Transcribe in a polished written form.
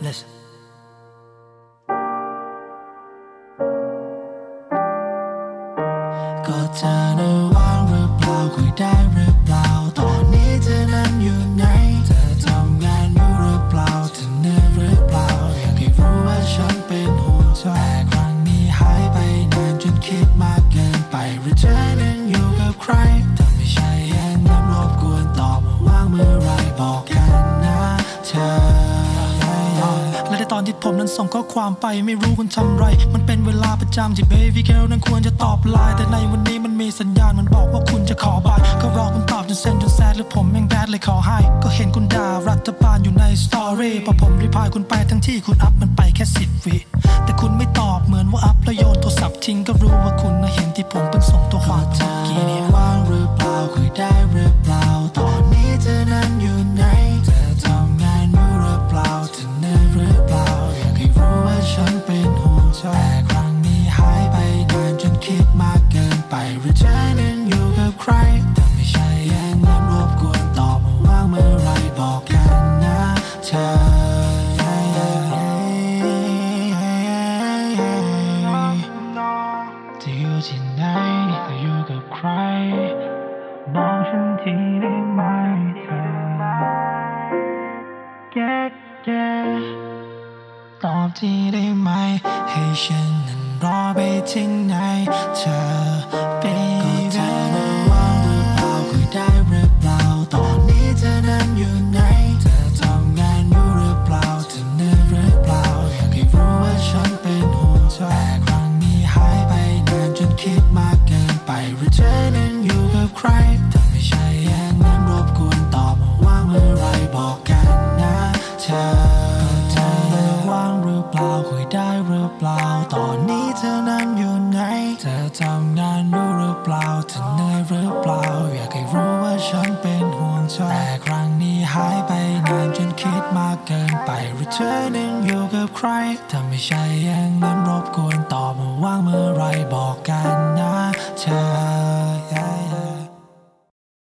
Listen. Got to know I'm a plow, could die a plow. Don't need to learn you night. The time I knew a plow, to never plow. Give you a shot, been hold so I can't be high by now. Just keep my gun by returning you a cry. ตอนที่ผมนั้นส่งข้อความไปไม่รู้คุณทำไรมันเป็นเวลาประจำที่เบบี้เกิร์ลนั้นควรจะตอบไลน์แต่ในวันนี้มันมีสัญญาณมันบอกว่าคุณจะขอบายก็รอคุณตอบจนเซ็นจนแซดหรือผมแม่งแบดเลยขอให้ก็เห็นคุณด่ารัฐบาลอยู่ในสตอรี่พอผมรีพายคุณไปทั้งที่คุณอัพมันไปแค่10 วิแต่คุณไม่ตอบเหมือนว่าอัพแล้วโยนโทรศัพท์ทิ้งก็รู้ว่าคุณน่ะเห็นที่ผมเพิ่งส่งตัวความเมื่อกี้เนี่ยว่างหรือเปล่าคุยได้หรือเปล่าตอนนี้เธอนั้นอยู่ไหนเธอทำงานอยู่หรือเปล่าเธอเหนื่อยหรือเปล่าฉันเป็นห่วงแต่ครั้งนี้หายไปนานจนคิดมากเกินไปหรือใจนั้นอยู่กับใครแต่ไม่ใช่แย่งน้ำรบกวนตอบมาว่างเมื่อไรบอกกันนะเธอจะอยู่ที่ไหนจะอยู่กับใครบอกฉันทีได้ไหมเธอแก๊กแก๊กตอบที่ได้ไหมให้ฉันนั้นรอไปถึงไหนเธอไปก็เธอนั้นว่างหรือเปล่าคุยได้หรือเปล่าตอนนี้เธอนั้นอยู่ไหนเธอทำงานอยู่หรือเปล่าเธอเหนื่อยหรือเปล่าแค่รู้ว่าฉันเป็นห่วงแต่ครั้งนี้หายไปนานจนคิดมากเกินไปหรือเธอนั้นอยู่กับใครแต่ไม่ใช่แย่งน้ำรบกวนตอบมาว่างเมื่อไรบอกกันนะเธอคุยได้หรือเปล่าตอนนี้เธอนั้นอยู่ไหนเธอทำงานรู้หรือเปล่าเธอเหนื่อยหรือเปล่าอยากให้รู้ว่าฉันเป็นห่วงเธอแต่ครั้งนี้หายไปนานจนคิดมากเกินไปหรือเธอนั้นอยู่กับใครถ้าไม่ใช่อย่างนั้นรบกวนตอบมาว่างเมื่อไรบอกกันนะเธอ